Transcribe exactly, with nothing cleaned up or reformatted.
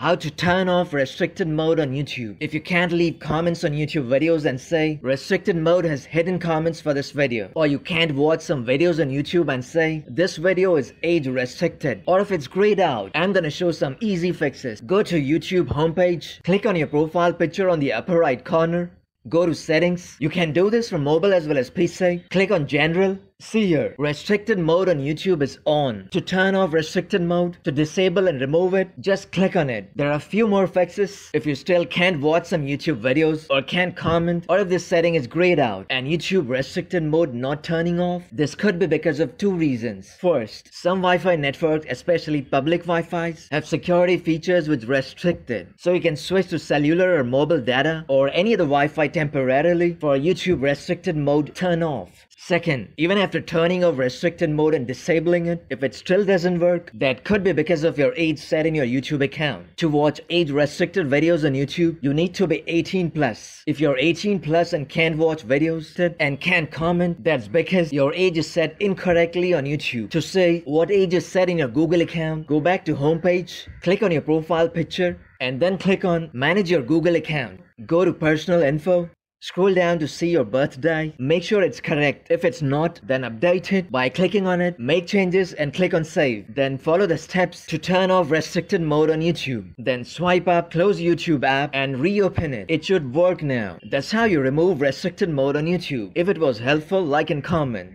How to turn off restricted mode on YouTube. If you can't leave comments on YouTube videos and say restricted mode has hidden comments for this video, or you can't watch some videos on YouTube and say this video is age restricted, or if it's grayed out, I'm gonna show some easy fixes. Go to YouTube homepage, click on your profile picture on the upper right corner, go to settings. You can do this from mobile as well as P C. Click on general. See here, restricted mode on YouTube is on. To turn off restricted mode, to disable and remove it, just click on it. There are a few more fixes. If you still can't watch some YouTube videos, or can't comment, or if this setting is grayed out and YouTube restricted mode not turning off, this could be because of two reasons. First, some Wi-Fi networks, especially public Wi-Fi's, have security features which restrict it. So you can switch to cellular or mobile data or any other Wi-Fi temporarily for YouTube restricted mode turn off. Second, even after turning off restricted mode and disabling it, if it still doesn't work, that could be because of your age set in your YouTube account. To watch age restricted videos on YouTube, you need to be eighteen plus. If you're eighteen plus and can't watch videos and can't comment, that's because your age is set incorrectly on YouTube. To say what age is set in your Google account, go back to homepage, click on your profile picture, and then click on manage your Google account. Go to personal info. Scroll down to see your birthday. Make sure it's correct. If it's not, then update it by clicking on it. Make changes and click on save. Then follow the steps to turn off restricted mode on YouTube. Then swipe up, close YouTube app and reopen it. It should work now. That's how you remove restricted mode on YouTube. If it was helpful, like and comment.